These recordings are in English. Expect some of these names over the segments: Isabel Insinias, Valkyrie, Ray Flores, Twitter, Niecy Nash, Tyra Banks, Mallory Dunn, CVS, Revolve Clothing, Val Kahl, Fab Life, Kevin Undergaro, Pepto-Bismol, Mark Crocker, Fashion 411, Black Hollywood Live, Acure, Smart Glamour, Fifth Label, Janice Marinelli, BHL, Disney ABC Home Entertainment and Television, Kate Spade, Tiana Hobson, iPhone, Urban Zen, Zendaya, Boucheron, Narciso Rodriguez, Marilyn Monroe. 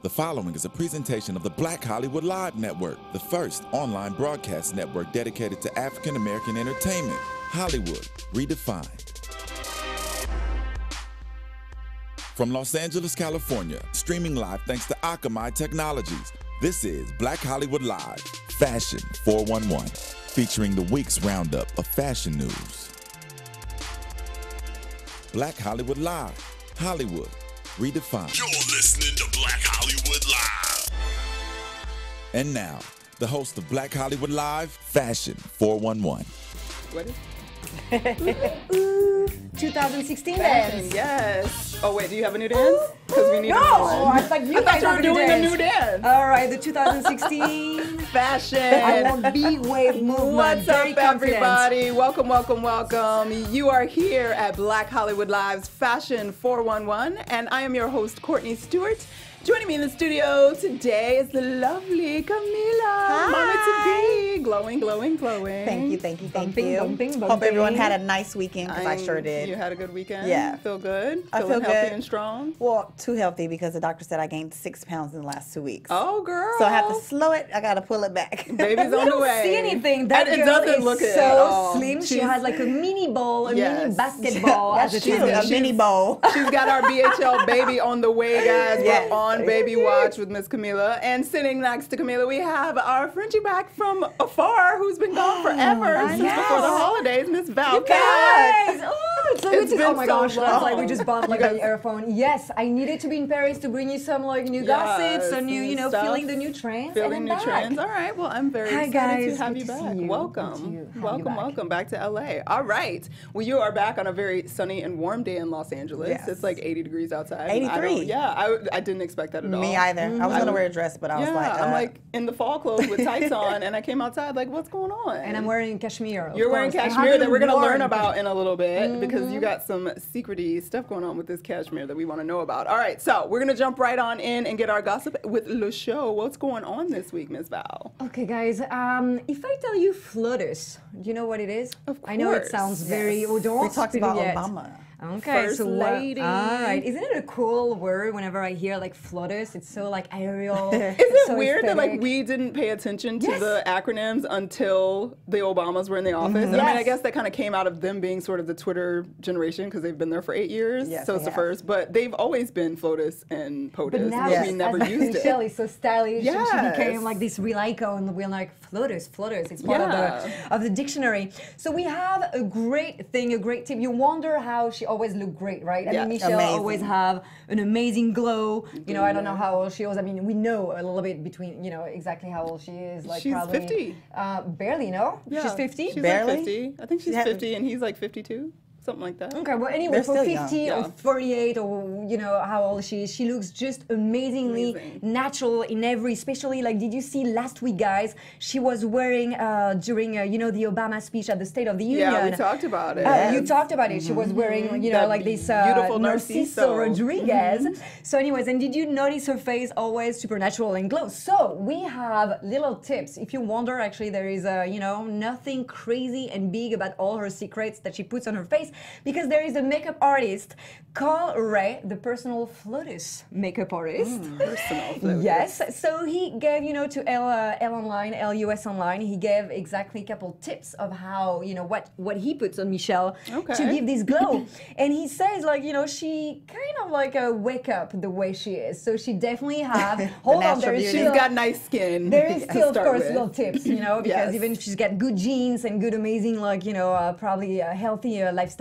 The following is a presentation of the Black Hollywood Live Network, the first online broadcast network dedicated to African-American entertainment. Hollywood redefined. From Los Angeles, California, streaming live thanks to Akamai Technologies, this is Black Hollywood Live, Fashion 411, featuring the week's roundup of fashion news. Black Hollywood Live, Hollywood redefined. You're listening to Black Hollywood Live. And now, the host of Black Hollywood Live, Fashion 411. Ready? 2016 dance. Yes. Oh wait, do you have a new dance? Because we need I was like, you guys are doing a new dance. All right, the 2016 fashion. I love B-wave movement. What's up, everybody? Welcome, welcome, welcome. You are here at Black Hollywood Live's Fashion 411, and I am your host, Courtney Stewart. Joining me in the studio today is the lovely Camila. Hi. Mama to be. Glowing, glowing, glowing. Thank you, thank you, thank you. Bumping, bumping. Hope everyone had a nice weekend, because I sure did. You had a good weekend? Yeah. Feel good? I feel healthy and strong? Well, too healthy, because the doctor said I gained 6 pounds in the last 2 weeks. Oh, girl. So I have to slow it. I got to pull it back. Baby's on the way. I don't see anything. That girl doesn't look so slim. She has like a mini bowl, a mini basketball. A mini bowl. She's got our BHL baby on the way, guys. We're on Baby Watch with Miss Camila, and sitting next to Camila we have our Frenchie back from afar, who's been gone forever since before the holidays, Miss Val. Oh my gosh, like we just bought like an earphone. Yes, I needed to be in Paris to bring you some like new gossips, some new, you know, feeling the new trends. Feeling new trends. All right, well, I'm very excited to have you back. Welcome, welcome, welcome back to LA. All right, well, you are back on a very sunny and warm day in Los Angeles. It's like 80 degrees outside. 83. Yeah, I didn't expect that at all. Me either. I was gonna wear a dress, but I was like, I'm like in the fall clothes with tights on, and I came outside like, what's going on? And I'm wearing cashmere. You're wearing cashmere that we're gonna learn about in a little bit, because you got some secret-y stuff going on with this cashmere that we want to know about. All right, so we're going to jump right on in and get our gossip with Le Show. What's going on this week, Ms. Val? Okay, guys, if I tell you FLOTUS, do you know what it is? Of course. I know it sounds very... We talked about Obama. Okay, First Lady. All right. Isn't it a cool word whenever I hear like FLOTUS? It's so like aerial. Isn't it so weird aesthetic. That like we didn't pay attention to the acronyms until the Obamas were in the office? And I mean, I guess that kind of came out of them being sort of the Twitter generation, because they've been there for 8 years. Yes, so it's the first. But they've always been FLOTUS and POTUS. But now we never used Michelle is so stylish. Yes. And she became like this real icon. We're like FLOTUS, FLOTUS. It's part of the dictionary. So we have a great thing, a great tip. You wonder how she always looked great, right? I mean, Michelle always have an amazing glow. You know, I don't know how old she was. I mean, we know a little bit between, you know, exactly how old she is. Like she's probably 50. Barely, no? Yeah. She's 50? She's barely? Like 50. I think she's 50 and he's like 52. Something like that. Okay, well, anyway, for 50 or 48 or, you know, how old she is, she looks just amazingly natural in every, especially, like, did you see last week, guys, she was wearing, during, you know, the Obama speech at the State of the Union. Yeah, we talked about it. You talked about it. She was wearing, you know, that like this beautiful Narciso Rodriguez. So anyways, and did you notice her face always supernatural and glow? So we have little tips. If you wonder, actually, there is, you know, nothing crazy and big about all her secrets that she puts on her face, because there is a makeup artist called Ray, the personal FLOTUS makeup artist. Personal FLOTUS. Yes. So he gave, you know, to LUS Online, he gave exactly a couple tips of how, you know, what he puts on Michelle to give this glow. And he says, like, you know, she kind of like a wake up the way she is. So she definitely have, hold on, there is still, she's got nice skin. There is still, of course, little tips, you know, because even if she's got good genes and good, amazing, like, you know, probably a healthy lifestyle.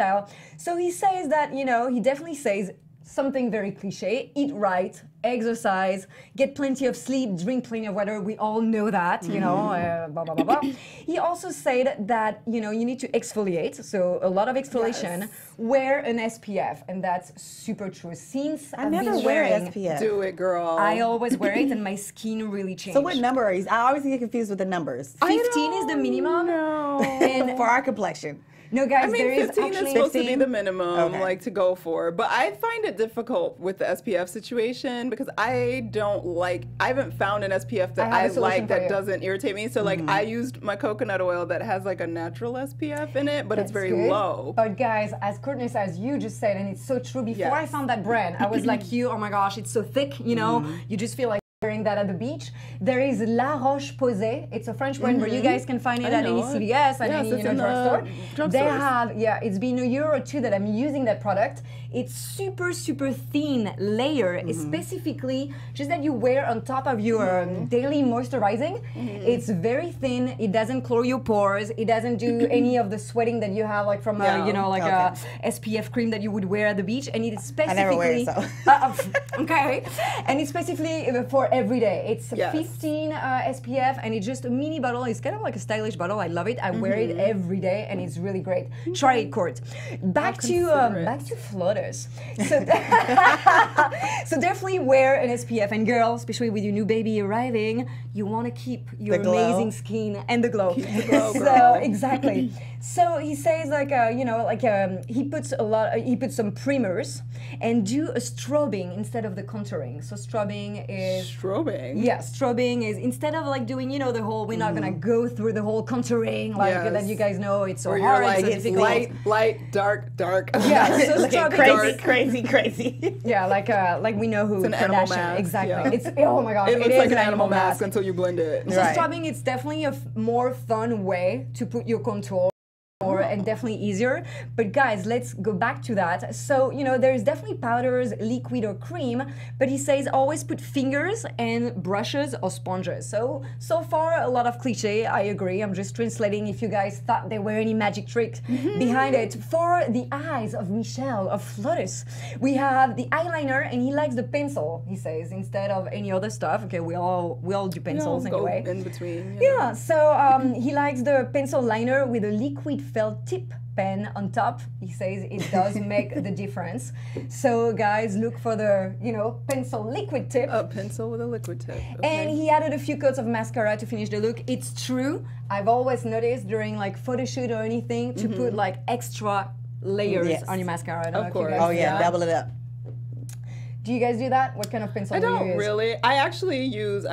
So he says that, you know, he definitely says something very cliche: eat right, exercise, get plenty of sleep, drink plenty of water. We all know that, you know, blah, blah, blah, blah. He also said that, you know, you need to exfoliate, so a lot of exfoliation, wear an SPF, and that's super true. Since I never wear SPF. Do it, girl. I always wear it, and my skin really changed. So what number are you? I always get confused with the numbers. 15 is the minimum. No. And for our complexion. No, guys, I mean, there is actually 15 is supposed to be the minimum, okay, like, to go for. But I find it difficult with the SPF situation because I don't like, I haven't found an SPF that I like that doesn't irritate me. So, like, I used my coconut oil that has, like, a natural SPF in it, but it's very low. But, guys, as Courtney says, you just said, and it's so true, before I found that brand, I was like, you, oh my gosh, it's so thick, you know, you just feel like wearing that at the beach. There is La Roche Posay. It's a French brand where you guys can find it at any CVS, at any drugstore. They have, it's been a year or two that I'm using that product. It's super, super thin layer, specifically just that you wear on top of your daily moisturizing. It's very thin. It doesn't clog your pores. It doesn't do any of the sweating that you have, like from a, you know, like a SPF cream that you would wear at the beach. And it's specifically, I never wear it, so. And it's specifically for every day. It's 15 SPF, and it's just a mini bottle. It's kind of like a stylish bottle. I love it. I wear it every day, and it's really great. Try it, Court. Back to FLOTUS. So definitely wear an SPF, and girls, especially with your new baby arriving, you want to keep your amazing skin and the glow. Keep the glow, girl. So exactly. So he says, like, you know, like he puts a lot. He puts some primers and do a strobing instead of the contouring. So strobing is Yeah, strobing is instead of like doing, you know, the whole we're not gonna go through the whole contouring like that you guys know it's so hard. Like, so it's light, dark, dark. Yeah, so like strobing crazy. Yeah, like we know who. It's an animal mask. Exactly. Yeah. It's oh my god. It looks like an animal mask until you blend it. So strobing, it's definitely a more fun way to put your contour. And definitely easier. But guys, let's go back to that. So, you know, there's definitely powders, liquid or cream, but he says always put fingers and brushes or sponges. So far, a lot of cliche, I agree. I'm just translating if you guys thought there were any magic tricks behind it. For the eyes of Michelle, of FLOTUS, we have the eyeliner, and he likes the pencil, he says, instead of any other stuff. Okay, we all do pencils anyway. Go in between. Yeah, so he likes the pencil liner with a liquid felt tip pen on top. He says it does make the difference. So guys, look for the, you know, pencil liquid tip. A pencil with a liquid tip. Okay. And he added a few coats of mascara to finish the look. It's true. I've always noticed during like photo shoot or anything to put like extra layers on your mascara. Of course. Oh yeah, double it up. Do you guys do that? What kind of pencil do you use? I don't really. I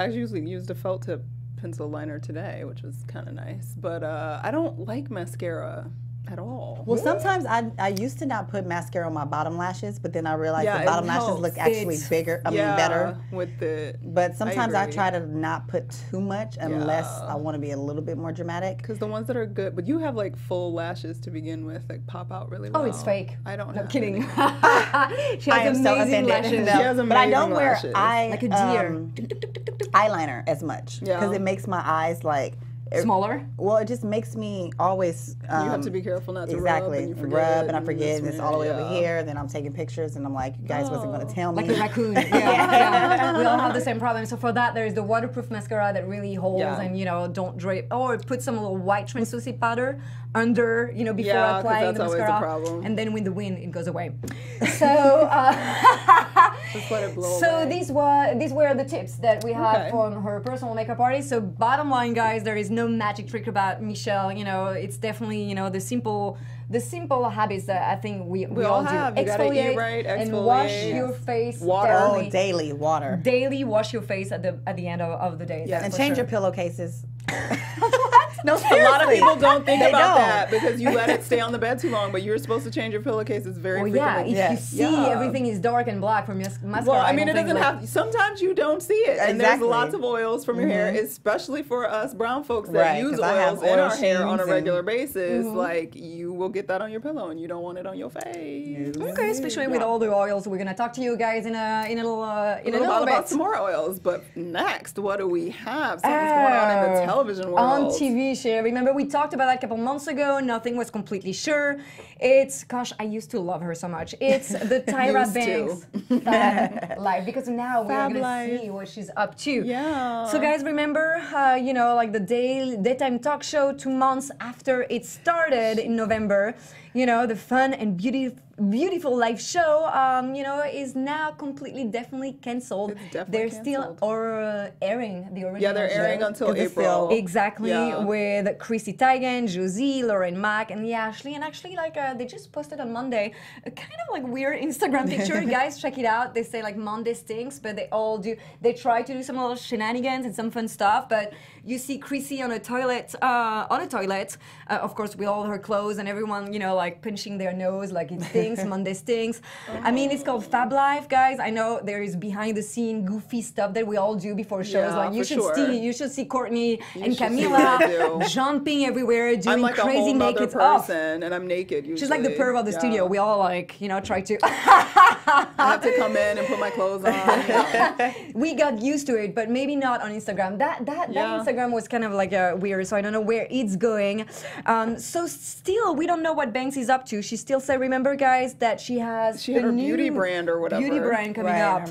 usually use the felt tip pencil liner today, which was kind of nice, but I don't like mascara at all. Well, sometimes I used to not put mascara on my bottom lashes, but then I realized the bottom lashes look actually bigger, I mean better with it. But sometimes I try to not put too much unless I want to be a little bit more dramatic. Because the ones that are good, but you have like full lashes to begin with, like pop out really well. Oh, it's fake. I don't know. I'm kidding. She has amazing lashes. But I don't wear eye like a deer. Eyeliner as much because it makes my eyes like smaller. Well, it just makes me always. You have to be careful not to rub, and I forget, and it's all the way over here. Then I'm taking pictures, and I'm like, you guys wasn't going to tell me. Like a raccoon. We all have the same problem. So for that, there is the waterproof mascara that really holds and you know don't drape, or put some little white translucent powder under, you know, before applying the mascara. That's always a problem. And then when the wind, it goes away. So just let it blow away. these were the tips that we had from her personal makeup artist. So bottom line, guys, there is no magic trick about Michelle, you know, it's definitely, you know, the simple habits that I think we all have. Do. Exfoliate, right, and wash your face. Water, daily water. Daily wash your face at the end of the day. Yes. And change your pillowcases. No, seriously. A lot of people don't think about that because you let it stay on the bed too long, but you're supposed to change your pillowcases very frequently. Yeah, if you see everything is dark and black from your mascara. Well, I mean, it doesn't have, sometimes you don't see it. And there's lots of oils from your hair, especially for us brown folks that use oils in our hair on a regular basis. Like, you will get that on your pillow and you don't want it on your face. Okay, especially with all the oils. We're going to talk to you guys in a little bit about some more oils. But next, what do we have? Something's going on in the television world. On TV. Remember, we talked about that a couple months ago. Nothing was completely sure. It's, gosh, I used to love her so much. It's the Tyra Banks Fab Life, because now we're going to see what she's up to. Yeah. So, guys, remember, you know, like the daytime talk show 2 months after it started in November. you know, the fun and beautiful live show, you know, is now completely, definitely cancelled. They're canceled. Still airing the original. Yeah, they're airing until April. Exactly, yeah. With Chrissy Teigen, Josie, Lauren Makk, and Ashley. And actually, like, they just posted on Monday a kind of like weird Instagram picture. Guys, check it out. They say like Monday stinks, but they all do. They try to do some little shenanigans and some fun stuff. But you see Chrissy on a toilet, of course, with all her clothes, and everyone, you know, like pinching their nose, like it stinks. Monday stinks. Oh. I mean, it's called Fab Life, guys. I know there is behind the scene goofy stuff that we all do before shows. Yeah, like you should see Courtney and Camila jumping everywhere, doing like crazy naked stuff. And I'm naked. Usually. She's like the perv of the studio. We all like, you know, try to. I have to come in and put my clothes on. Yeah. We got used to it, but maybe not on Instagram. That Instagram was kind of like a weird. So I don't know where it's going. So still, we don't know what Banks is up to. She still said, remember, guys, that she had her beauty brand or whatever. Beauty brand coming up.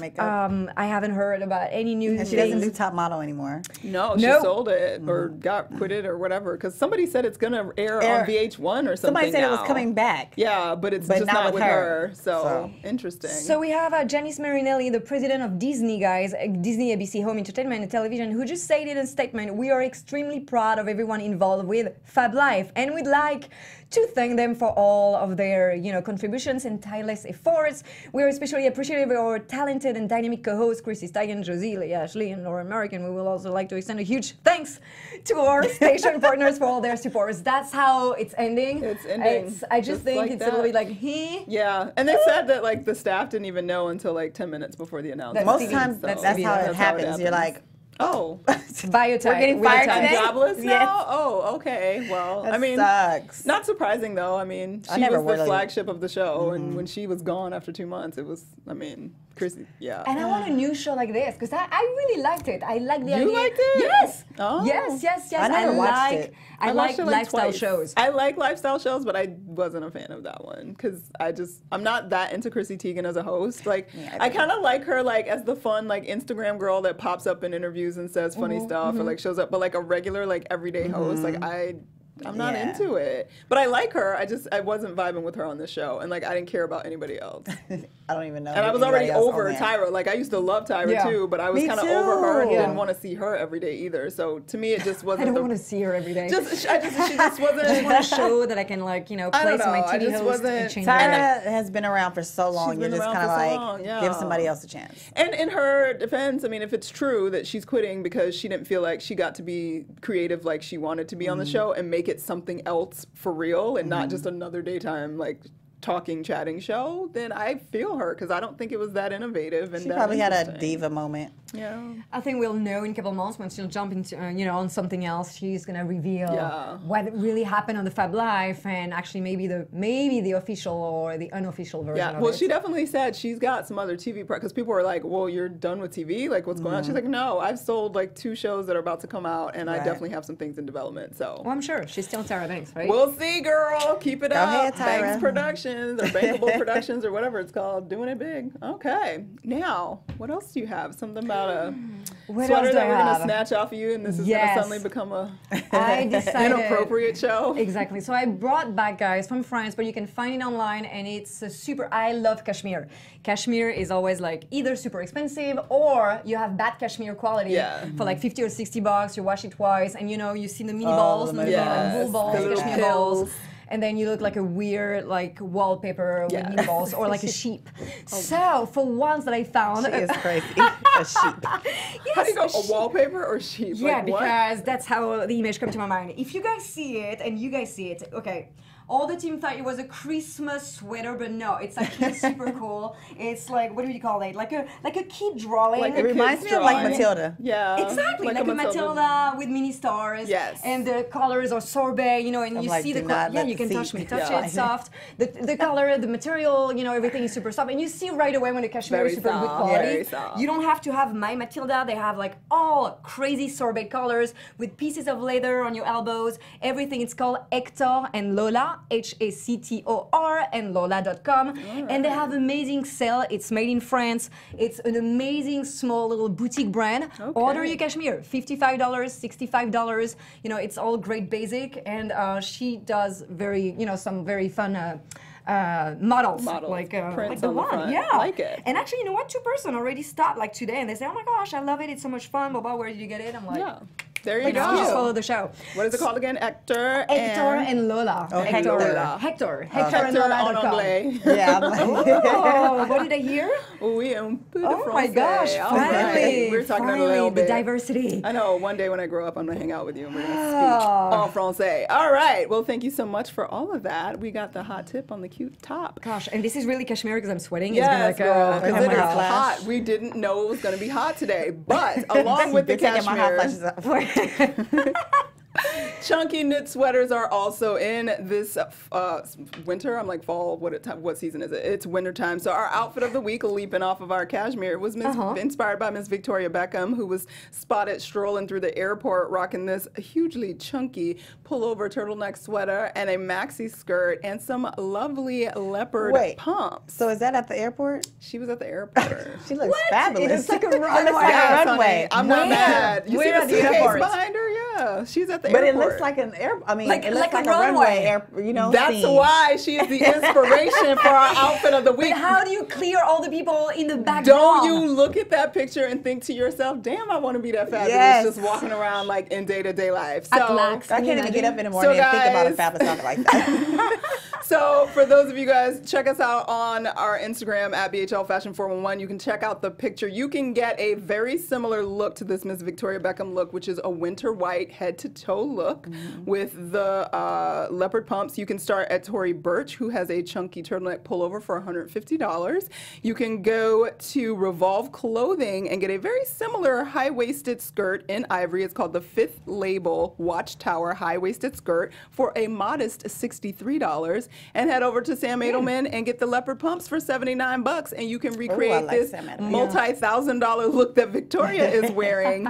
I haven't heard about any news. And she doesn't do Top Model anymore. No, she sold it or got quitted or whatever. Because somebody said it's gonna air on VH1 or something. Somebody said it was coming back. Yeah, but it's just not with her. So interesting. So we have Janice Marinelli, the president of Disney, guys, Disney ABC Home Entertainment and Television, who just said in a statement, "We are extremely proud of everyone involved with Fab Life, and we'd like to thank them for all of their, you know, contributions and tireless efforts. We are especially appreciative of our talented and dynamic co-hosts, Chrissy Teigen, Josie, Ashley, and Lauren Makk. We will also like to extend a huge thanks to our station partners for all their supports." That's how it's ending. It's ending. I just think like it's a little bit like he. Yeah, and they said that like the staff didn't even know until like 10 minutes before the announcement. Most times that's how it happens. You're like, oh, biotech. We're getting fired today? Jobless now? Yes. Oh, okay. Well, that sucks. Not surprising though. I mean, she was the flagship of the show, and when she was gone after 2 months, it was. I mean, Chrissy. Yeah. And I want a new show like this because I really liked it. I liked the idea. You liked it? Yes. Oh. Yes. I like lifestyle shows. I like lifestyle shows, but I wasn't a fan of that one because I'm not that into Chrissy Teigen as a host. Like, I kind of like her like as the fun like Instagram girl that pops up in interviews and says funny stuff or like shows up, but like a regular like everyday host, like I'm not into it. But I like her. I wasn't vibing with her on this show, and like I didn't care about anybody else. I don't even know. And I was already over Tyra. Like I used to love Tyra too, but I was kind of over her and didn't want to see her every day either. So to me, it just wasn't. I don't want to see her every day. She just wasn't. I just want a show that I can like place my TV host and change. Tyra has been around for so long. You're just kind of like give somebody else a chance. And in her defense, I mean, if it's true that she's quitting because she didn't feel like she got to be creative like she wanted to be on the show and make it something else for real and not just another daytime like chatting show, then I feel her because I don't think it was that innovative. And she probably had a diva moment. Yeah, I think we'll know in a couple of months when she'll jump into on something else. She's gonna reveal what really happened on the Fab Life and actually maybe the official or the unofficial version. Yeah, well, she definitely said she's got some other TV because people were like, "Well, you're done with TV? Like, what's going on?" She's like, "No, I've sold like 2 shows that are about to come out, and I definitely have some things in development." So, well, I'm sure she's still Tyra Banks, right? We'll see, girl. Keep it up, Banks Production. Or Bankable Productions or whatever it's called, doing it big. Okay, now what else do you have? Something about a sweater that we're gonna snatch off of you, and this is gonna suddenly become an inappropriate show. Exactly. So I brought back, guys, from France, but you can find it online, and it's I love cashmere. Cashmere is always like either super expensive or you have bad cashmere quality for like $50 or $60. You wash it twice, and you see the mini balls, and the wool balls, the cashmere balls. And then you look like a weird like wallpaper with meatballs or like a sheep. So for once that I found, she is crazy. A sheep. Yes, how do you go? A wallpaper or sheep? Yeah, like, because that's how the image came to my mind. If you guys see it and you guys see it, okay. All the team thought it was a Christmas sweater, but no, it's actually super cool. It's like, what do you call it? Like a kid drawing. Like it reminds me of like Matilda. Yeah. Exactly, like a Matilda with mini stars. Yes. And the colors are sorbet, and I'm see the color. Yeah, you can touch me. Touch it, soft. The color, the material, everything is super soft. And you see right away when the cashmere is super good quality. Very soft. You don't have to have my Matilda. They have like all crazy sorbet colors with pieces of leather on your elbows. Everything. It's called Hector and Lola. H-A-C-T-O-R, and Lola.com. Right. And they have amazing sale. It's made in France. It's an amazing small little boutique brand. Okay. Order your cashmere, $55, $65. You know, it's all great basic. And she does very, you know, some very fun models like the one, yeah, I like it. And actually, you know what, 2 person already stopped like today, and they say, oh my gosh, I love it, it's so much fun, blah blah. Where did you get it? I'm like, yeah, there you go. Just follow the show. What is it called again? Hector and Lola. Oh, Hector and Lola.com. Yeah. Oh, what did I hear? Oui, un peu de français. Oh my gosh! Finally, we're talking about a little bit. The diversity. I know. One day when I grow up, I'm gonna hang out with you and we're gonna speak en français. All right. Well, thank you so much for all of that. We got the hot tip on the cute top. Gosh, and this is really cashmere because I'm sweating. Yes, girl. Because it is hot. We didn't know it was gonna be hot today, but along with the cashmere. Chunky knit sweaters are also in this winter. I'm like fall. What season is it? It's winter time. So our outfit of the week, leaping off of our cashmere, was inspired by Miss Victoria Beckham, who was spotted strolling through the airport rocking this hugely chunky pullover turtleneck sweater and a maxi skirt and some lovely leopard pumps. So is that at the airport? She was at the airport. She looks fabulous. It's like a runway. Yes, honey, I'm not mad. You see the suitcase behind her? Yeah, she's at the airport. But it looks like an airport. I mean, it looks like a runway. You know, that's why she is the inspiration for our outfit of the week. But how do you clear all the people in the background? Don't you look at that picture and think to yourself, "Damn, I want to be that fabulous," just walking around like in day-to-day life. So I can't even get up in the morning and think about a fabulous outfit like that. So for those of you guys, check us out on our Instagram at BHLFashion411. You can check out the picture. You can get a very similar look to this Miss Victoria Beckham look, which is a winter white head-to-toe look with the leopard pumps. You can start at Tory Burch, who has a chunky turtleneck pullover for $150. You can go to Revolve Clothing and get a very similar high-waisted skirt in ivory. It's called the Fifth Label Watchtower High-Waisted Skirt for a modest $63. And head over to Sam Edelman and get the leopard pumps for $79 and you can recreate this multi-$1,000 look that Victoria is wearing,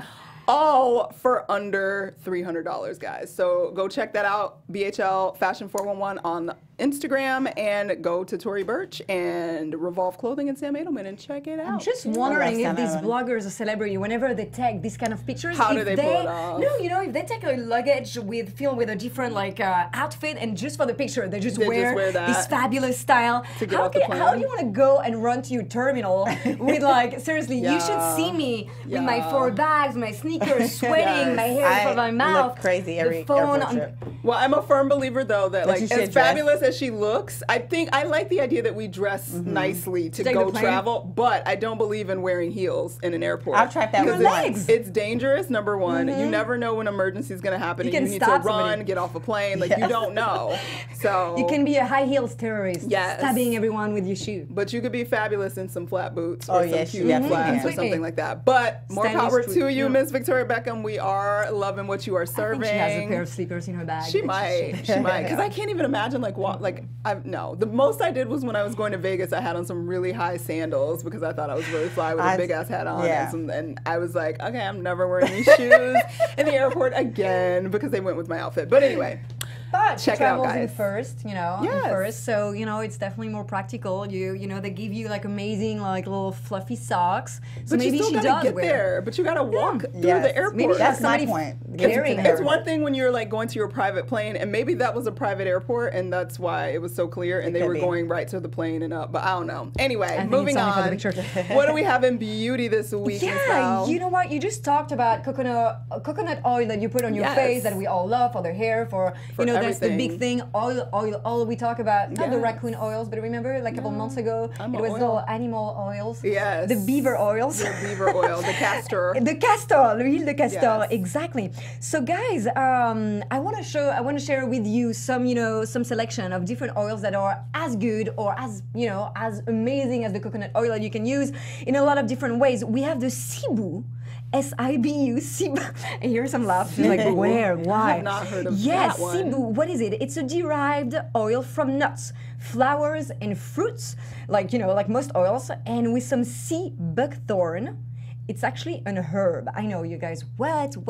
all for under $300, guys. So go check that out, BHL Fashion 411 on Instagram, and go to Tory Burch and Revolve Clothing and Sam Edelman and check it out. I'm just wondering if these bloggers or celebrity, whenever they take these kind of pictures, how do they pull it off? No, you know, if they take a luggage with film with a different like outfit and just for the picture, they just wear this fabulous style. How do you want to go and run to your terminal with like seriously? Yeah. You should see me with my 4 bags, my sneakers, sweating, my hair out of my mouth, look crazy every phone. Well, I'm a firm believer though that like as fabulous as she looks, I think I like the idea that we dress nicely to go travel, but I don't believe in wearing heels in an airport. I've tried that with legs. It's dangerous, number one. You never know when emergency is going to happen. You need to run, get off a plane. Like you don't know. So you can be a high heels terrorist, stabbing everyone with your shoe. But you could be fabulous in some flat boots or some cute flats or something like that. But more power to you, Miss Victoria Beckham. We are loving what you are serving. I think she has a pair of sleepers in her bag. She might. She might. Because I can't even imagine like walking. Like, the most I did was when I was going to Vegas, I had on some really high sandals because I thought I was really fly with a big-ass hat on. Yeah. And I was like, okay, I'm never wearing these shoes in the airport again because they went with my outfit. But anyway. But check it out, guys. In first, you know, in first. So, you know, it's definitely more practical. You know, they give you like amazing, like little fluffy socks. So but maybe you still gotta get there. But you gotta walk through the airport. Maybe that's my point. It's one thing when you're like going to your private plane, and maybe that was a private airport, and that's why it was so clear, and they were going right to the plane and up. But I don't know. Anyway, moving on. What do we have in beauty this week? Yeah, you know what? You just talked about coconut oil that you put on your face that we all love for the hair, for you know. That's the big thing. Oil we talk about. Not the raccoon oils, but remember, like a couple months ago, it was the animal oils. Yes. The beaver oils. The beaver oil, the castor. The castor, l'huile de castor, exactly. So guys, I want to share with you some, you know, some selection of different oils that are as good or as, you know, as amazing as the coconut oil that you can use in a lot of different ways. We have the Sibu. S-I-B-U, Sibu. I hear some laughs. Like, where? Why? I have not heard of that one. Yes, Sibu. What is it? It's a derived oil from nuts, flowers, and fruits, like, you know, like most oils, and with some sea buckthorn It's actually an herb. I know, you guys, what? So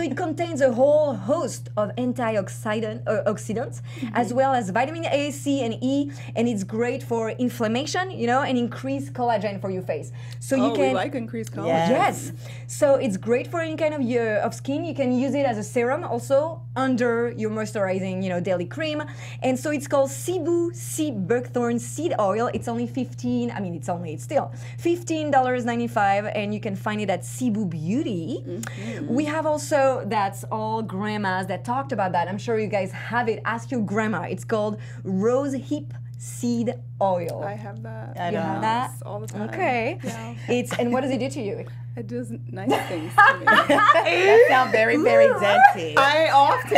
it contains a whole host of antioxidants, as well as vitamin A, C, and E, and it's great for inflammation, you know, and increased collagen for your face. So you can, we like increased collagen. Yes. So it's great for any kind of skin. You can use it as a serum also under your moisturizing, you know, daily cream. And so it's called Cebu Sea Buckthorn Seed Oil. It's only $15.95. And you can find it at Cebu Beauty. Mm-hmm. We have also, that's all grandmas that talked about that. I'm sure you guys have it. Ask your grandma. It's called Rose Hip Seed Oil. I have that. I know. Have that all the time. Okay. Yeah. It's, and what does it do to you? It does nice things to me. That sounds very, very dirty. I often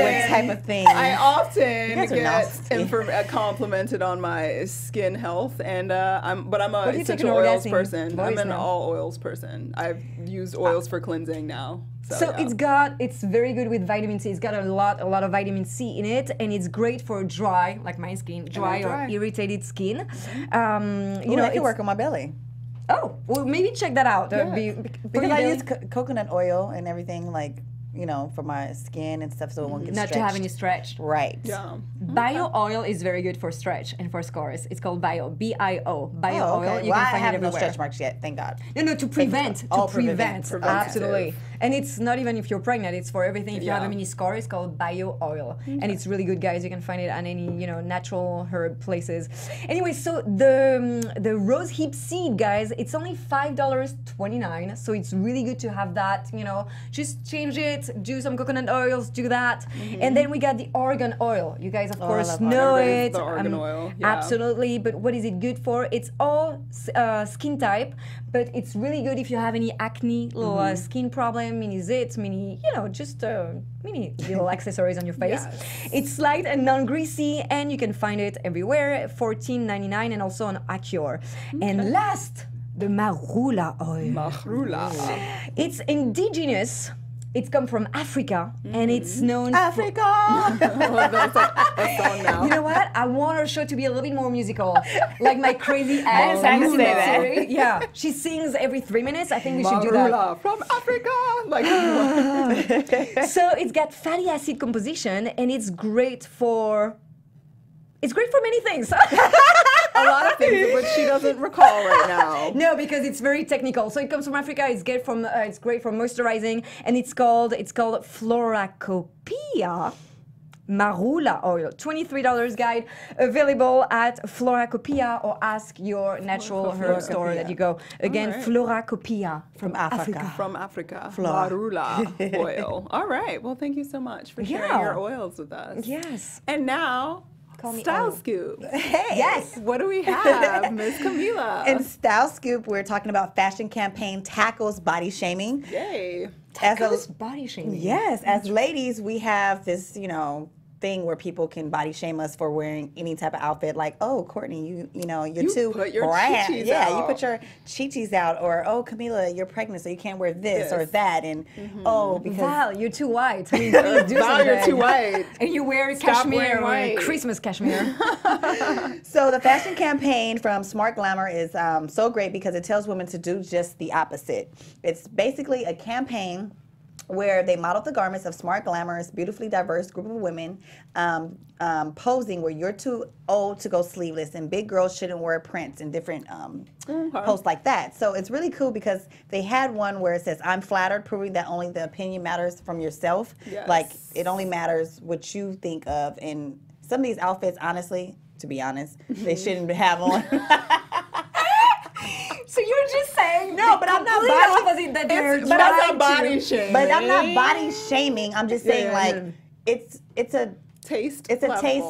get complimented on my skin health, and I'm an essential oils person. I'm an all oils person. I've used oils for cleansing now. So yeah. It's very good with vitamin C. It's got a lot of vitamin C in it, and it's great for dry, like my skin, dry or irritated skin. You know, it can work on my belly. Oh, well, maybe check that out. Yeah. Because I use coconut oil and everything, like, you know, for my skin and stuff, so it won't get stretched. Not to have any stretch. Right. Yeah. Bio oil is very good for stretch and for scars. It's called bio, B-I-O, bio oil. You can find it everywhere. I have no stretch marks yet, thank God. No, to prevent. To prevent. Absolutely. And it's not even if you're pregnant, it's for everything. If you have a mini scar, it's called bio oil. And it's really good, guys. You can find it on any, you know, natural herb places. Anyway, so the rose hip seed, guys, it's only $5.29. So it's really good to have that, you know, just change it. Do some coconut oils, do that. And then we got the argan oil. You guys, of course, know it. The argan oil. Yeah. Absolutely. But what is it good for? It's all skin type, but it's really good if you have any acne, little skin problem, mini zits, mini, you know, just mini little accessories on your face. Yes. It's light and non-greasy, and you can find it everywhere, $14.99, and also on Acure. Okay. And last, the marula oil. Marula. It's indigenous. It's come from Africa, and it's known You know what? I want our show to be a little bit more musical, like my crazy ass. I didn't say that. Yeah, she sings every 3 minutes. I think we should do that. From Africa, like. So it's got fatty acid composition, and it's great for. It's great for many things. A lot of things, which she doesn't recall right now. No, because it's very technical. So it comes from Africa. It's great from it's great for moisturizing, and it's called Floracopia marula oil. $23, guide, available at Floracopia or ask your natural herb store that you go. Again, Floracopia from Africa. From Africa. Marula oil. All right. Well, thank you so much for sharing your oils with us. Yes. And now. Style Scoop. Hey. Yes. What do we have, Miss Camila? In Style Scoop, we're talking about fashion campaign tackles body shaming. Yay. Tackles body shaming. Yes. As ladies, we have this, you know, thing where people can body shame us for wearing any type of outfit, like, oh, Courtney, you know, you're too brand. Yeah, you put your Chi Chi's out, or oh, Camila, you're pregnant, so you can't wear this or that, and oh, because Val, you're too white. I mean, please do something. You're too white, and you wear cashmere, Christmas cashmere. So the fashion campaign from Smart Glamour is so great because it tells women to do just the opposite. It's basically a campaign where they modeled the garments of smart, glamorous, beautifully diverse group of women posing where you're too old to go sleeveless and big girls shouldn't wear prints and different posts like that. So it's really cool because they had one where it says, I'm flattered, proving that only the opinion matters from yourself. Yes. Like, it only matters what you think of. And some of these outfits, honestly, to be honest, they shouldn't have on. So you're just saying no, but I'm not body. But I'm not body shaming. I'm just saying like it's a taste. It's a taste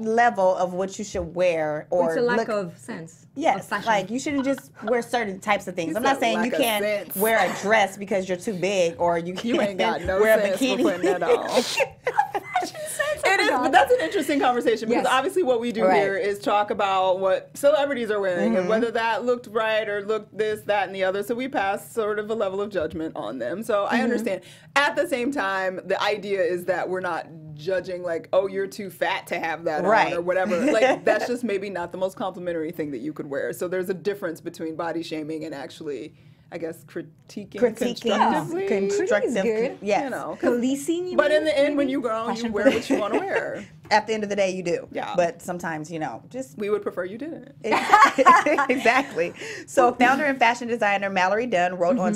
level of what you should wear or it's a lack of sense. Yes, like you shouldn't just wear certain types of things. I'm not saying you can't wear a dress because you're too big or you ain't got no wear a bikini. It is, but that's an interesting conversation because obviously what we do here is talk about what celebrities are wearing and whether that looked right or looked this, that, and the other. So we pass sort of a level of judgment on them. So I understand. At the same time, the idea is that we're not judging like, oh, you're too fat to have that on or whatever. Like, that's just maybe not the most complimentary thing that you could wear. So there's a difference between body shaming and actually I guess, critiquing constructively. Yes. You know, policing. But in the end, when you grow, you wear what you want to wear. At the end of the day, you do. Yeah. But sometimes, you know, just... We would prefer you didn't. Exactly. So founder and fashion designer Mallory Dunn wrote on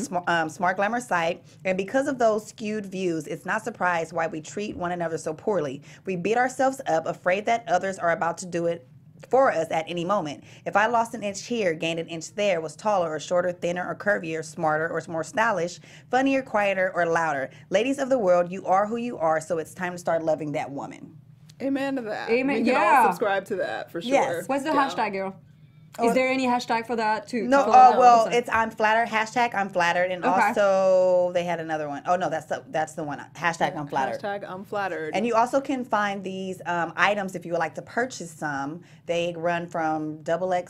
Smart Glamour site, and because of those skewed views, it's not surprised why we treat one another so poorly. We beat ourselves up, afraid that others are about to do it for us at any moment. If I lost an inch here, gained an inch there, was taller or shorter, thinner or curvier, smarter or more stylish, funnier, quieter or louder. Ladies of the world, you are who you are, so it's time to start loving that woman. Amen to that. Amen. We can all subscribe to that for sure. Yes. What's the hashtag, girl? Is there any hashtag for that too? No. Oh well, it's I'm flattered. Hashtag I'm flattered, and also they had another one. Oh no, that's the one. Hashtag I'm flattered. Hashtag I'm flattered. And you also can find these items if you would like to purchase some. They run from extra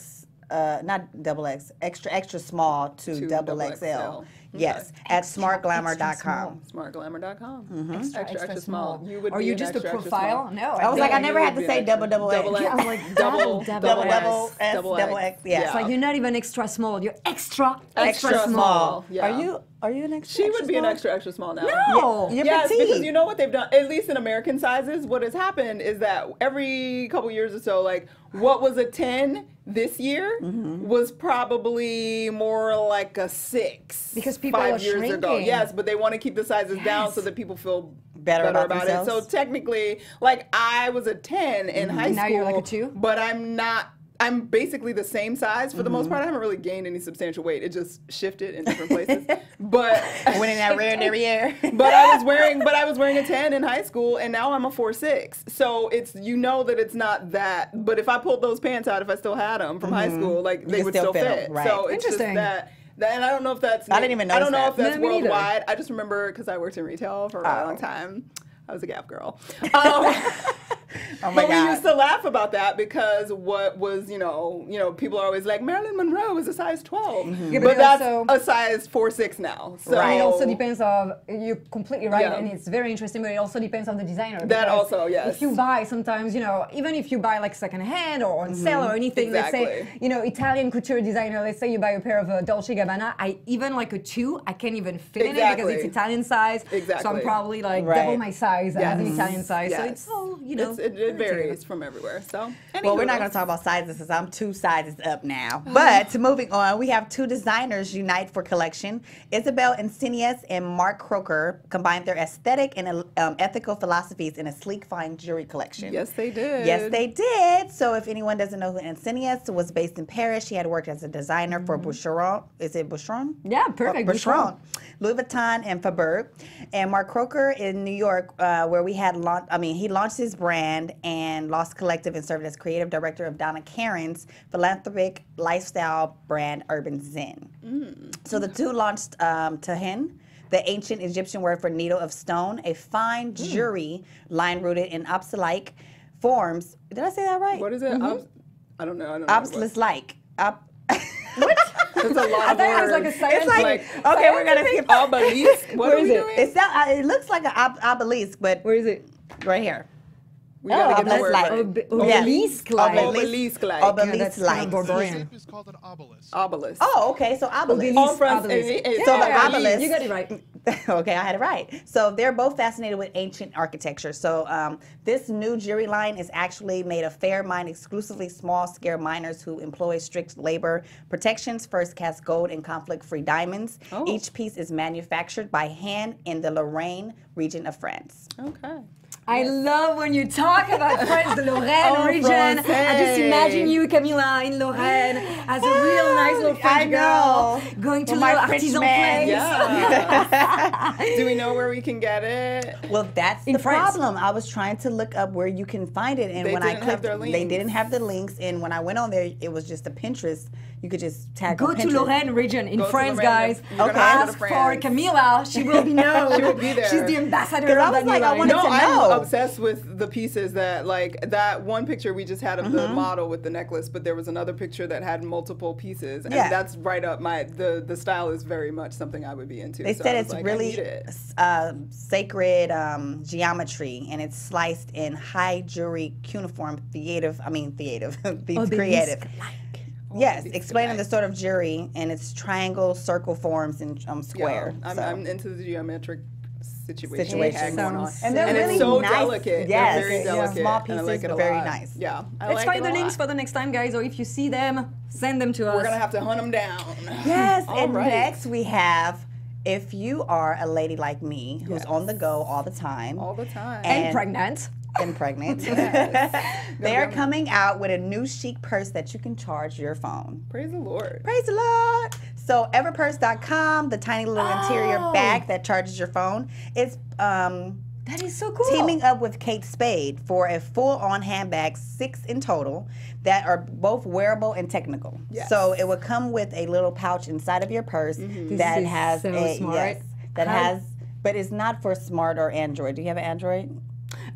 small to double XL. Yes, at smartglamour.com. Smartglamour.com. Extra small. Are you just a profile? No. I was like, I never had to say double X. I'm like, double X. Yeah. It's like you're not even extra small. You're extra small. Yeah. Are you an extra small? She would be an extra small now. No. Yes, because you know what they've done, at least in American sizes, what has happened is that every couple years or so, like what was a 10 this year was probably more like a 6. Because people are shrinking. Yes, but they want to keep the sizes down so that people feel better about it. So technically, like I was a 10 in high school. Now you're like a 2. But I'm basically the same size for the most part. I haven't really gained any substantial weight. It just shifted in different places. But winning that rare derriere. But I was wearing a 10 in high school, and now I'm a 4'6". So it's you know that it's not that. But if I pulled those pants out, if I still had them from high school, like they would still fit. Right. So it's just that. And I don't know if that's. I didn't even know. I don't know if that's worldwide. I just remember because I worked in retail for a long time. I was a Gap girl. But we used to laugh about that because what was, you know, people are always like, Marilyn Monroe is a size 12. Yeah, but that's a size 4'6" now. So right. It also depends on, you're completely right, and it's very interesting, but it also depends on the designer. That also, yes. If you buy sometimes, you know, even if you buy like secondhand or on sale or anything, let's say, you know, Italian couture designer, let's say you buy a pair of Dolce & Gabbana, even like a 2, I can't even fit in it because it's Italian size. Exactly. So I'm probably like double my size as an Italian size. Yes. So it's all, you know. It varies from everywhere. So, well, we're not going to talk about sizes since I'm 2 sizes up now. But moving on, we have 2 designers unite for collection. Isabel Insinias and Mark Crocker combined their aesthetic and ethical philosophies in a sleek, fine jewelry collection. Yes, they did. Yes, they did. So, if anyone doesn't know who Insinias was, based in Paris, she had worked as a designer for Boucheron. Is it Boucheron? Yeah, perfect. Boucheron, Louis Vuitton, and Fabergé. And Mark Crocker in New York, where we had launched. I mean, he launched his brand. And Lost Collective and served as creative director of Donna Karen's philanthropic lifestyle brand Urban Zen. So the 2 launched Tahin, the ancient Egyptian word for needle of stone, a fine jewelry line rooted in obsolete forms. Did I say that right? What is it? I don't know. Obsolete-like. What? It's a lot of words. It was like a science. It's like okay, we're gonna skip obelisk. What is it? It's not, it looks like an obelisk, but where is it? Right here. We gotta get the word right. Obelisk-like. Obelisk-like. Obelisk-like. Egypt is called an obelisk. Obelisk. Oh, okay. So obelisk. Obelisk. So the obelisk. You got it right. Okay, I had it right. So they're both fascinated with ancient architecture. So this new jewelry line is actually made of fair mined, exclusively small-scale miners who employ strict labor protections. First cast gold and conflict-free diamonds. Oh. Each piece is manufactured by hand in the Lorraine region of France. Okay. I love when you talk about France, the Lorraine region. I just imagine you, Camila, in Lorraine as a real nice little French girl going to my artisan place. Yeah. Do we know where we can get it? Well, that's the problem. I was trying to look up where you can find it, and when I clicked, they didn't have the links. And when I went on there, it was just a Pinterest. You could just tag. Go to Lorraine region in France, guys. Okay. Ask for Camila. She will be known. She will be there. She's the ambassador of that line. No, I'm obsessed with the pieces that, like, that one picture we just had of the model with the necklace, but there was another picture that had multiple pieces, and that's right up my. The style is very much something I would be into. They said it's really sacred geometry, and it's sliced in high jewelry cuneiform, creative. Yes, explaining the sort of jury, and it's triangle, circle forms, and square. Yeah, I'm into the geometric situation we had going on. And they're really so delicate. Yes, they're very delicate. Small pieces, like but very nice. Yeah, let's try the links for the next time, guys. Or if you see them, send them to us. We're gonna have to hunt them down. Yes, and next we have. If you are a lady like me, who's on the go all the time. All the time. And pregnant. And pregnant. Yes. They are coming out with a new chic purse that you can charge your phone. Praise the Lord. Praise the Lord. So everpurse.com, the tiny little interior bag that charges your phone. It's that is so cool. Teaming up with Kate Spade for a full-on handbag, 6 in total, that are both wearable and technical. Yes. So it will come with a little pouch inside of your purse that has but it's not for smart or Android. Do you have an Android?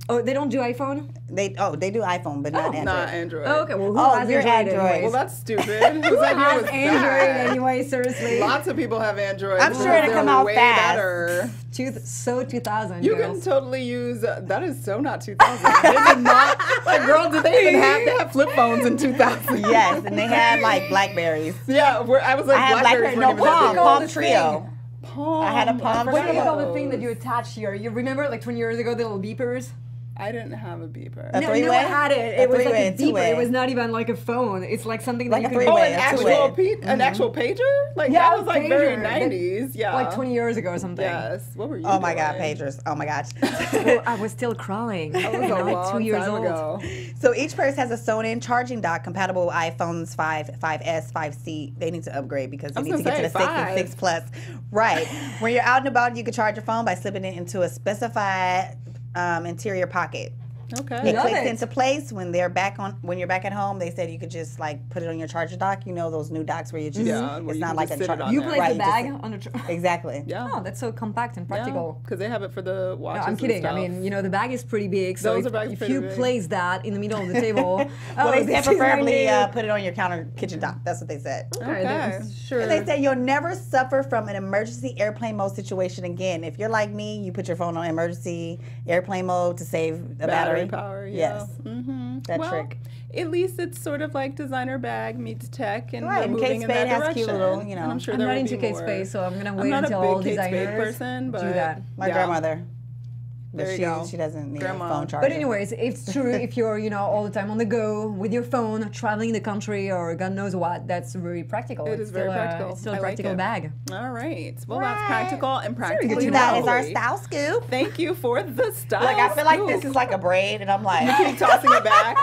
Oh, they don't do iPhone? They do iPhone, but not Android. Not Android. Oh, okay. Well, who has Android? Android. Well, that's stupid. Who has Android anyway? Seriously. Lots of people have Android. I'm sure it'll come out way fast. Better. So 2000. You girls. Can totally use. That is so not 2000. They did not. Like, girl, did they even have? They had flip phones in 2000. Yes, and they had like Blackberries. Yeah, I was like Blackberries. No, Palm Trio. I had a Palm Trio. What do you call the thing that you attach here? You remember, like 20 years ago, the little beepers. I didn't have a beeper. No, I had it. It was like a beeper. It was not even like a phone. It's like something that you could... Oh, an actual pager? Like, that was like very 90s. Yeah. Like 20 years ago or something. Yes. What were you doing? Oh my God, pagers. Oh my gosh. I was still crawling. I was like 2 years old. So each purse has a sewn-in charging dock, compatible iPhones 5, 5S, 5C. They need to upgrade because you need to get to the 6 and 6 Plus. Right. When you're out and about, you can charge your phone by slipping it into a specified... interior pocket. Okay. It clicks into place when they're back on. When you're back at home, they said you could just like put it on your charger dock. You know those new docks where you just it's not like a charger. You place the bag on a charger. Exactly. Yeah. Oh, that's so compact and practical. Because they have it for the watches. No, I'm kidding. I mean, you know, the bag is pretty big. So if you place that in the middle of the table, well, they preferably put it on your counter kitchen dock. That's what they said. Okay. Sure. And they said you'll never suffer from an emergency airplane mode situation again. If you're like me, you put your phone on emergency airplane mode to save the battery. Power, yeah. Yes. Mm-hmm. That trick. At least it's sort of like designer bag meets tech, and we're moving in that direction. Cute little, you know. And I'm sure there will be more. I'm not into Kate Spade, so I'm going to wait until all designers do that. My grandmother. But she doesn't need a phone charger. But anyways, it's true if you're, you know, all the time on the go with your phone, traveling the country or God knows what, that's very practical. It is very practical. It's still a practical bag. All right. Well, that's practical and practical. That is our style scoop. Thank you for the style scoop. Like, I feel like this is like a braid, and I'm like... You keep tossing it back.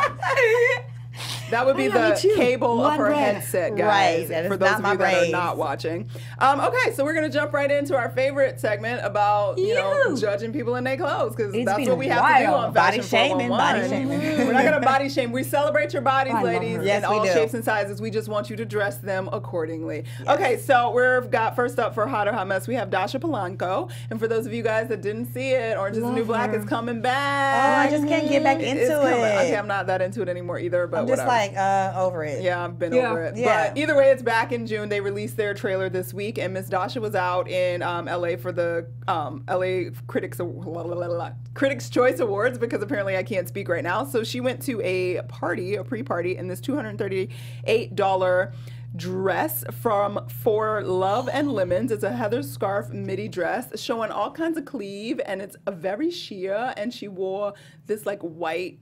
That would be the cable of her headset, guys, for those of you that are not watching. Okay, so we're going to jump right into our favorite segment about, you know, judging people in their clothes, because that's what we have to do on Fashion 411. Body shaming, body shaming. We're not going to body shame. We celebrate your bodies, ladies, in all shapes and sizes. We just want you to dress them accordingly. Okay, so we've got, first up for Hot or Hot Mess, we have Dascha Polanco. And for those of you guys that didn't see it, Orange is the New Black is coming back. Oh, I just can't get back into it. Okay, I'm not that into it anymore either, but whatever. Like, over it. Yeah, I've been over it. Yeah. But either way, it's back in June. They released their trailer this week, and Miss Dascha was out in LA for the LA Critics' Choice Awards, because apparently I can't speak right now. So she went to a party, a pre-party, in this $238 dress from For Love and Lemons. It's a heather scarf midi dress showing all kinds of cleave, and it's a very sheer, and she wore this like white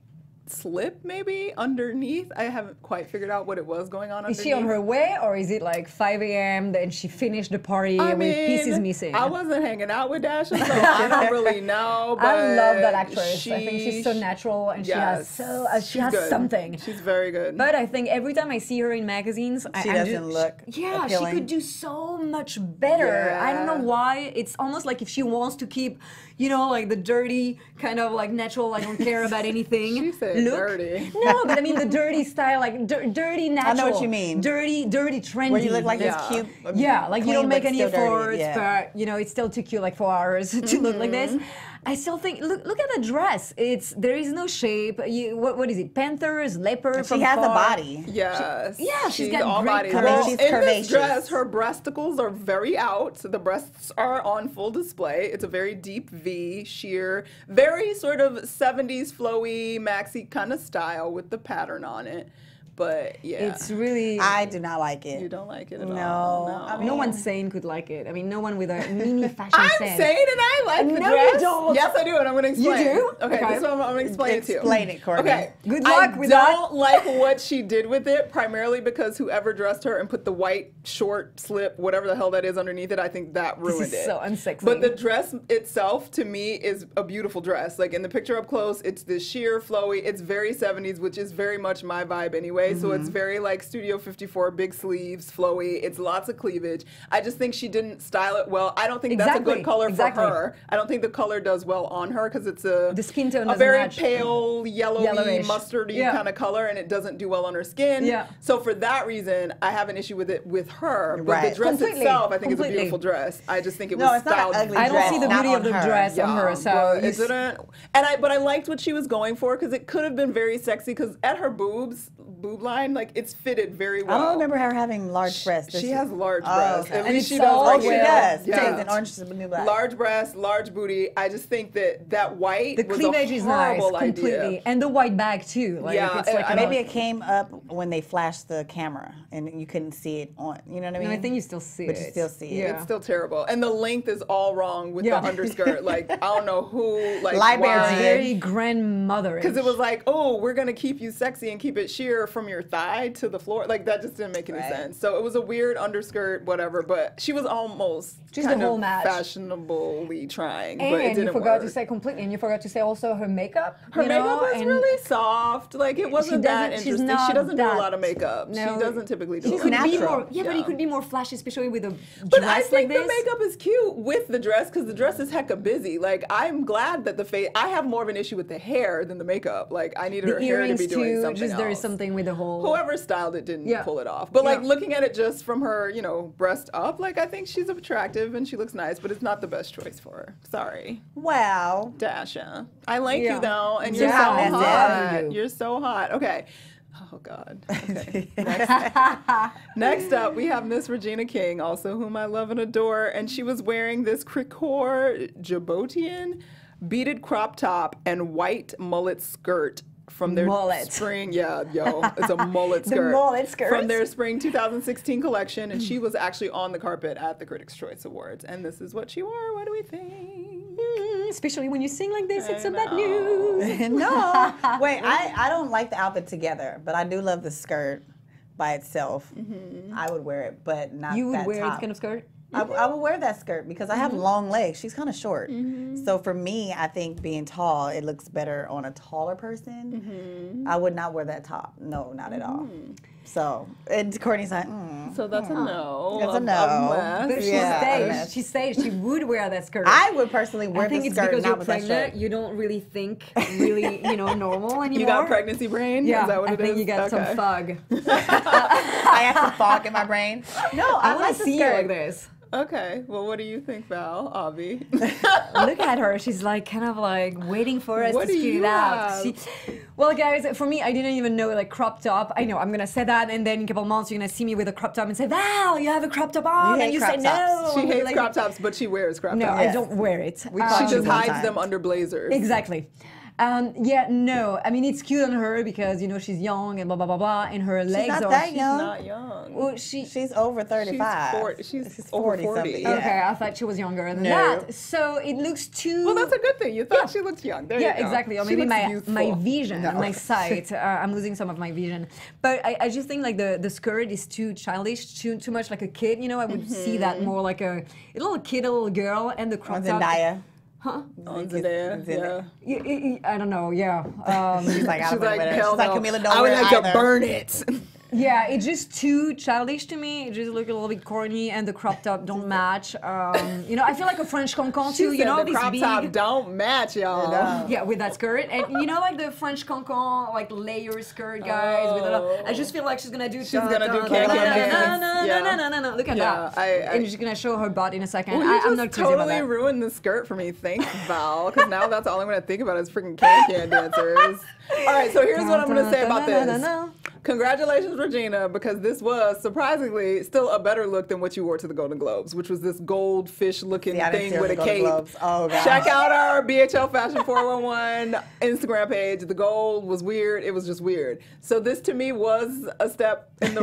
slip maybe underneath. I haven't quite figured out what it was going on underneath. Is she on her way, or is it like 5 AM then she finished the party with pieces missing? I wasn't hanging out with Dascha, so I don't really know, but I love that actress. I think she's so natural, and she has something. She's very good. But I think every time I see her in magazines, she could do so much better. Yeah. I don't know why. It's almost like if she wants to keep, you know, like the dirty kind of like natural, I don't care about anything. She said look. Dirty. No, but I mean the dirty style, like dirty natural. I know what you mean. Dirty trendy. Where you look like this cute. Yeah, like clean, you don't make any efforts, but you know it's still too cute, like for hours to look like this. I still think, look at the dress. There is no shape. What is it? Panthers, leopard. She has a body. Yes. She's got great curvaceous. She's curvaceous. In this dress, her breasticles are very out. So the breasts are on full display. It's a very deep V, sheer, very sort of 70s flowy maxi kind of style with the pattern on it. But yeah, it's really. I do not like it. You don't like it at all. No, I mean, no one sane could like it. I mean, no one with a mini fashion sense. I'm sane and I like the dress. You don't. Yes, I do, and I'm gonna explain. You do? Okay. This one I'm gonna explain it to you. Explain it, Courtney. Okay. Good luck with that. I don't like what she did with it, primarily because whoever dressed her and put the white short slip, whatever the hell that is underneath it, I think that ruined it. This is so unsexy. But the dress itself, to me, is a beautiful dress. Like in the picture up close, it's the sheer, flowy. It's very 70s, which is very much my vibe anyway. So it's very like Studio 54, big sleeves, flowy. It's lots of cleavage. I just think she didn't style it well. I don't think that's a good color for her. I don't think the color does well on her because it's the skin tone a very match. Pale, yellowy, yellowish, mustardy kind of color, and it doesn't do well on her skin. Yeah. So for that reason, I have an issue with it with her. But the dress itself, I think, is a beautiful dress. I just think it was styled. Not an ugly dress. I don't see the beauty of the dress on her. So it didn't. And but I liked what she was going for because it could have been very sexy because at her boob line, like it's fitted very well. I don't remember her having large breasts. She has large breasts. Okay. At least she does. Oh, she does. Yeah. An orange is the new black. Large breasts, large booty. I just think that white. The cleavage is nice, completely, and the white bag too. Like, yeah, it's like maybe it came up when they flashed the camera and you couldn't see it on. You know what I mean? No, I think you still see it. But you still see it. Yeah. It's still terrible, and the length is all wrong with the underskirt. Like I don't know who like. Library. Very grandmother. Because it was like, oh, we're gonna keep you sexy and keep it sheer from your thigh to the floor, like that just didn't make any sense. So it was a weird underskirt, whatever. But she was almost kind of fashionably trying, but it didn't work. And you forgot to say also her makeup. Her makeup was really soft. Like it wasn't that interesting. She doesn't do a lot of makeup. No, she doesn't typically do. But it could be more flashy, especially with a dress like this. But I think the makeup is cute with the dress because the dress is hecka busy. Like I'm glad that the face. I have more of an issue with the hair than the makeup. Like I needed her hair to be doing something else. There is something with the whole. Whoever styled it didn't pull it off. But like looking at it just from her, you know, breast up, like I think she's attractive and she looks nice, but it's not the best choice for her. Sorry. Wow. Dascha. I like you though, and you're so hot. You're so hot. Okay. Oh God. Okay. Next up, we have Miss Regina King, also whom I love and adore, and she was wearing this cricor Djiboutian beaded crop top and white mullet skirt from their spring, it's a mullet skirt. The mullet skirt. From their spring 2016 collection, and she was actually on the carpet at the Critics' Choice Awards, and this is what she wore. What do we think? Especially when you sing like this, it's bad news. No, wait, I don't like the outfit together, but I do love the skirt by itself. Mm-hmm. I would wear it, but not that top. You would wear this kind of skirt? I will wear that skirt because I have long legs. She's kind of short. So for me, I think being tall, it looks better on a taller person. I would not wear that top. No, not at all. So, and Courtney's like, so that's a no. That's a no. But she says she would wear that skirt. I would personally wear the skirt. I think it's because you're pregnant. You don't really think normal anymore. You got pregnancy brain? Yeah. Is that what it is? I think you got some fog. I have some fog in my brain. No, I want to see you like this. Okay, well, what do you think, Val? Avi? Look at her. She's like kind of like waiting for us to spew it out. Well, guys, for me, I didn't even know like crop top. I know I'm gonna say that, and then in a couple months you're gonna see me with a crop top and say, Val, you have a crop top on, and you say no. She hates crop tops, but she wears crop tops. No, I don't wear it. She just hides them under blazers. Exactly. No. I mean, it's cute on her because she's young and blah blah blah blah, and her legs she's not young. Well, she's over 35. She's 40 something. Yeah. Okay, I thought she was younger than that. So it looks too. Well, that's a good thing. You thought she looked young. There you go. Exactly. Or maybe my vision, my sight. I'm losing some of my vision. But I just think like the skirt is too childish, too much like a kid. You know, I would see that more like a little kid, a little girl, and the crop top. Huh? On Zendaya. I don't know. Yeah. She's like, Camila, don't wear it. I would like to burn it. Yeah, it's just too childish to me. It just looks a little bit corny, and the crop top don't match. I feel like a French cancan too. The crop top don't match, y'all. No. Yeah, with that skirt, and like the French cancan, like layer skirt, guys. Oh. I just feel like she's gonna do. She's gonna do cancan. No. Look at that. And she's gonna show her butt in a second. Well, I'm not crazy about that. Totally ruined the skirt for me. Thanks, Val. Because now that's all I'm gonna think about is freaking cancan dancers. All right, so here's what I'm gonna say about this. Congratulations, Regina, because this was surprisingly still a better look than what you wore to the Golden Globes, which was this goldfish looking thing with a cape. Oh, check out our BHL Fashion 411 Instagram page. The gold was weird. It was just weird. So this to me was a step in the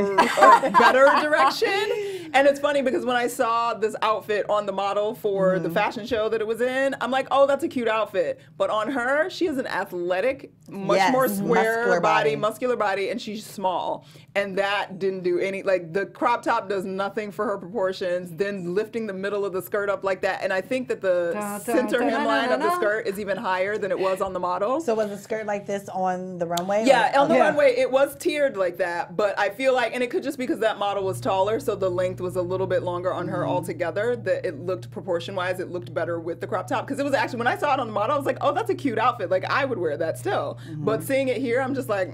better direction. And it's funny because when I saw this outfit on the model for the fashion show that it was in, I'm like, oh, that's a cute outfit. But on her, she is an athletic, much more square body, muscular body, and she's small. And that didn't do any, like the crop top does nothing for her proportions, then lifting the middle of the skirt up like that. And I think that the center hemline of the skirt is even higher than it was on the model. So was the skirt like this on the runway? Yeah, like, on the runway, it was tiered like that, but I feel like, and it could just be because that model was taller, so the length was a little bit longer on her altogether, that it looked proportion-wise, it looked better with the crop top. Because it was actually, when I saw it on the model, I was like, oh, that's a cute outfit. Like, I would wear that still. But seeing it here, I'm just like,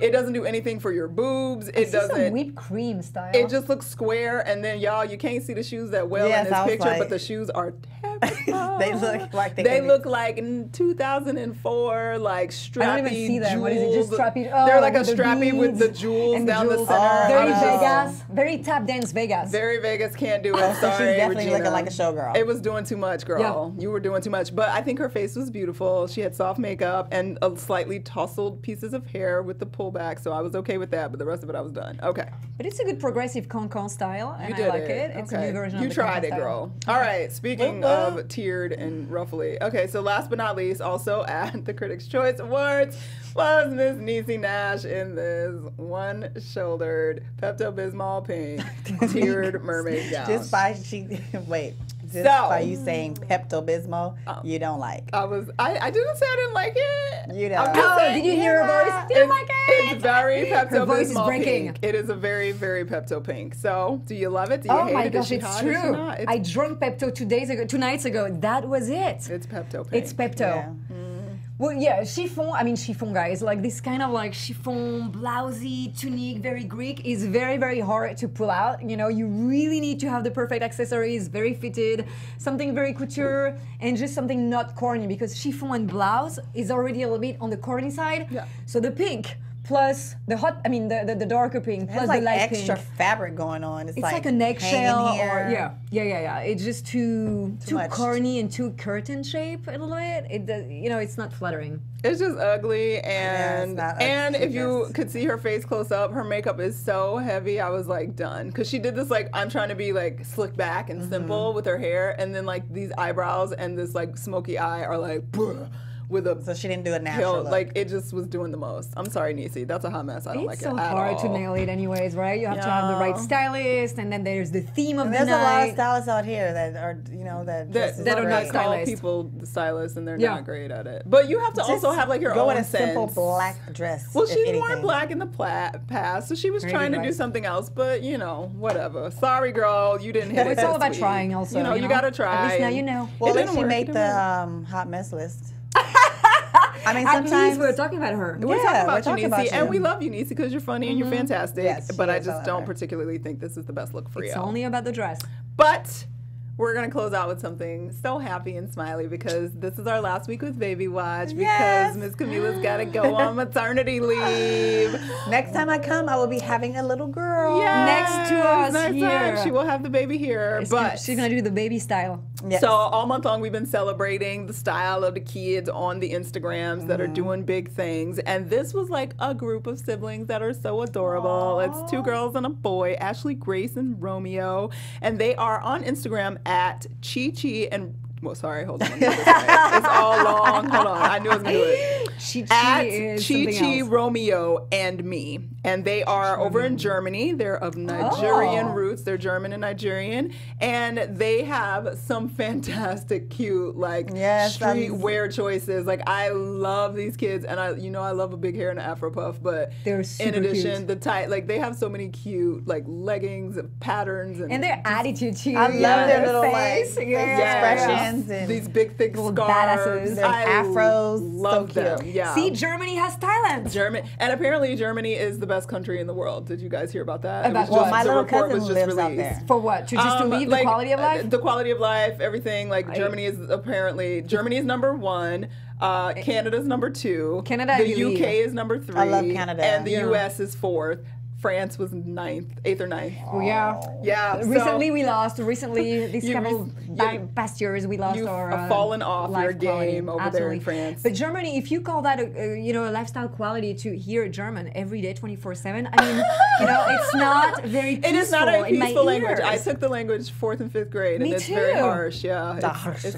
It doesn't do anything for your boobs. It doesn't. Some whipped cream style. It just looks square, and then y'all, you can't see the shoes that well in this picture, like, but the shoes are terrible. They look like they look like 2004, like strappy. I don't even see them. What is it? Just strappy. Oh, they're like a strappy with the jewels down the center. Oh, very Vegas. Very tap dance Vegas. Very Vegas. Can't do it. I'm sorry, she's definitely looking like a showgirl. It was doing too much, girl. Yeah. You were doing too much. But I think her face was beautiful. She had soft makeup and a slightly tousled pieces of hair with the pullback, so I was okay with that. But the rest of it, I was done. Okay. But it's a good progressive con-con style, and I like it. It's a new version of the tried it, girl. All right. Speaking of tiered and ruffly. Okay. So last but not least, also at the Critics' Choice Awards was Miss Niecy Nash in this one-shouldered Pepto-Bismol pink tiered mermaid gown. Just by by you saying Pepto-Bismol, you don't like. I didn't say I didn't like it. You don't. Did you hear her voice? Didn't like it. It's very Pepto-Bismol pink. It is a very, very Pepto pink. So, do you love it? Do you hate it? Oh my gosh, it's true. I drank Pepto 2 nights ago. That was it. It's Pepto pink. It's Pepto. Yeah. Well, yeah, chiffon, I mean chiffon, guys, like this kind of like chiffon, blousy, tunique, very Greek, is very, very hard to pull out. You know, you really need to have the perfect accessories, very fitted, something very couture, and just something not corny, because chiffon and blouse is already a little bit on the corny side. Yeah. So the pink, plus the hot, I mean the darker pink, plus like the light pink. It's like extra fabric going on. It's like an eggshell. Or, yeah. It's just too corny and too curtain shape a little bit. It, you know, it's not flattering. It's just ugly, and if you could see her face close up, her makeup is so heavy. I was like done, because she did this like I'm trying to be like slick back and simple with her hair, and then like these eyebrows and this like smoky eye are like. Bleh. So she didn't do a natural look. Like, it just was doing the most. I'm sorry, Niecy. That's a hot mess. I don't like it at all. It's so hard to nail it anyways, right? You have to have the right stylist, and then there's the theme of the night. There's a lot of stylists out here that are, you know, that are not stylists. People stylists, and they're not great at it. But you have to also have, like, your own sense. Go in a simple black dress. Well, she's worn black in the past, so she was trying to do something else, but, you know, whatever. Sorry, girl. You didn't hit it. It's all about trying also. You know, you got to try. At least now you know. Well, then she made the hot mess list. I mean, sometimes we're talking about her. We're talking about you, Niecy, and we love you, Niecy, because you're funny and you're fantastic. Yes, but I just don't particularly think this is the best look for you. It's only about the dress. But we're gonna close out with something so happy and smiley, because this is our last week with Baby Watch, because Miss Camila's gotta go on maternity leave. Next time I come, I will be having a little girl next to us here. She will have the baby here, but she's gonna do the baby style. Yes. So all month long we've been celebrating the style of the kids on the Instagrams that are doing big things, and this was like a group of siblings that are so adorable. It's 2 girls and a boy, Ashley, Grace, and Romeo, and they are on Instagram at Chi Chi and it's all long. Hold on, I knew I was gonna do it. At Chi Chi Romeo and Me, and they are over in Germany. They're of Nigerian roots. They're German and Nigerian, and they have some fantastic, cute, like streetwear choices. Like, I love these kids, and I, you know, I love a big hair and an Afro puff. But they're super cute. The tight, like they have so many cute like leggings and patterns, and their attitude too. I love their little face, like, expressions, and these big thick scarves, badasses, afros. Love them. Yeah. See, Germany has talent. And apparently Germany is the best country in the world. Did you guys hear about that? About, well, my little cousin was just lives out there. For what? To leave the quality of life? The quality of life, everything. Like, Germany is number 1. Canada's #2. Canada, the UK is #3. I love Canada. And the US is 4th. France was 8th or 9th. Oh, yeah. Yeah. Recently we lost. Recently, these past years we lost our fallen off your game over there in France. But Germany, if you call that a lifestyle quality to hear German every day, 24/7, I mean, it's not very peaceful. It is not a peaceful language. I took the language 4th and 5th grade, and it's very harsh. Yeah, it's harsh. It's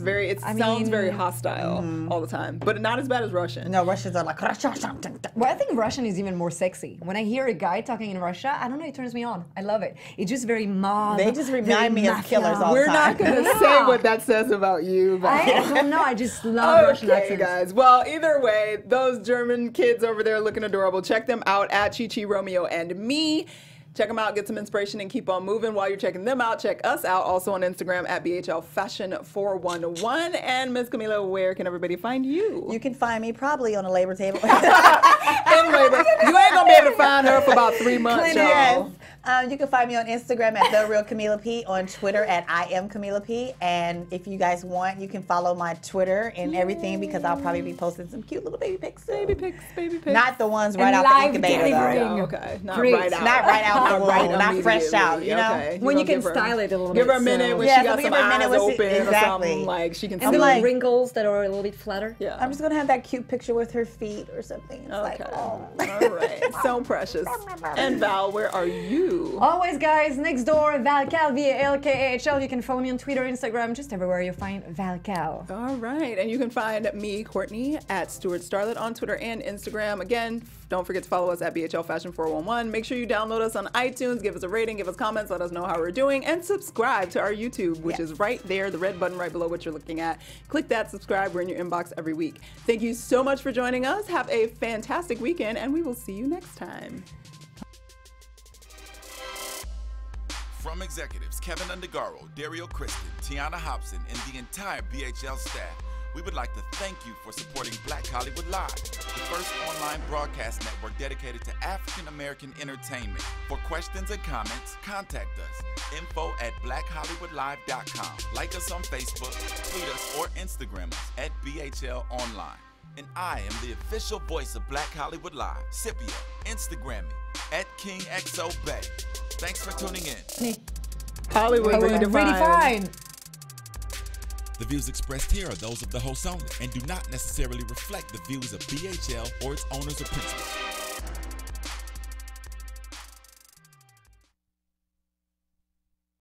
very. It sounds very hostile all the time, but not as bad as Russian. No, Russians are like. Well, I think Russian is even more sexy. When I hear a guy talking in Russia, I don't know, it turns me on. I love it. It's just very mob. They just remind me of killers all the time. We're not going to say what that says about you. But I don't know. I just love Russian accents. Guys. Well, either way, those German kids over there looking adorable. Check them out at Chi Chi Romeo and Me. Check them out, get some inspiration, and keep on moving. While you're checking them out, check us out also on Instagram at BHLFashion411. And Ms. Camila, where can everybody find you? You can find me probably on a labor table. In labor. You ain't going to be able to find her for about 3 months, y'all. You can find me on Instagram at TheRealCamilaP, on Twitter at IamCamilaP, and if you guys want, you can follow my Twitter and everything because I'll probably be posting some cute little baby pics. Baby pics. Not the ones right out the incubator. Though. Okay, not fresh out. You know, okay. When you can style it a little bit. Give her a minute when she got some eyes open or something. Like she can. And the wrinkles that are a little bit flatter. Yeah, I'm just gonna have that cute picture with her feet or something. It's like, oh, all right, so precious. And Val, where are you? Always, guys, next door, Valcal, VALKAHL. You can follow me on Twitter, Instagram, just everywhere you find Valcal. All right, and you can find me, Courtney, at Stuart Starlet on Twitter and Instagram. Again, don't forget to follow us at BHLFashion411. Make sure you download us on iTunes, give us a rating, give us comments, let us know how we're doing, and subscribe to our YouTube, which is right there, the red button right below what you're looking at. Click that, subscribe, we're in your inbox every week. Thank you so much for joining us. Have a fantastic weekend, and we will see you next time. From executives Kevin Undergaro, Dario Kristen, Tiana Hobson, and the entire BHL staff, we would like to thank you for supporting Black Hollywood Live, the first online broadcast network dedicated to African-American entertainment. For questions and comments, contact us, info@blackhollywoodlive.com. Like us on Facebook, tweet us, or Instagram us at BHL Online. And I am the official voice of Black Hollywood Live. Scipio, Instagram me, @KingXOBay. Thanks for tuning in. Hollywood Redefined. The views expressed here are those of the host only and do not necessarily reflect the views of BHL or its owners or principals.